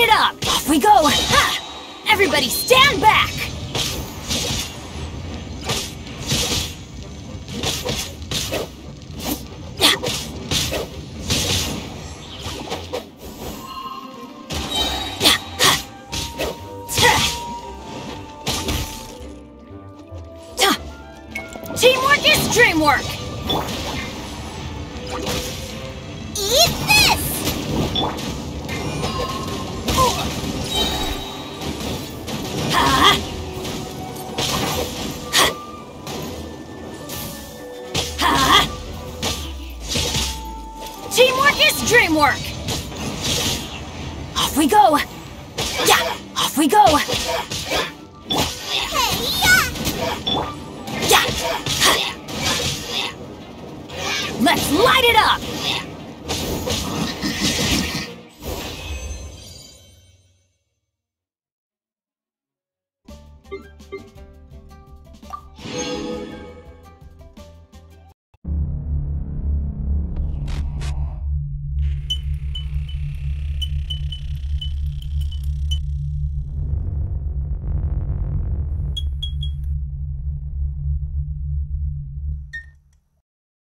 it up! Off we go! Ha! Everybody stand back! Teamwork is dreamwork! Eat this! Ha! Ha! Ha! Teamwork is dreamwork! Off we go! Yeah! Off we go!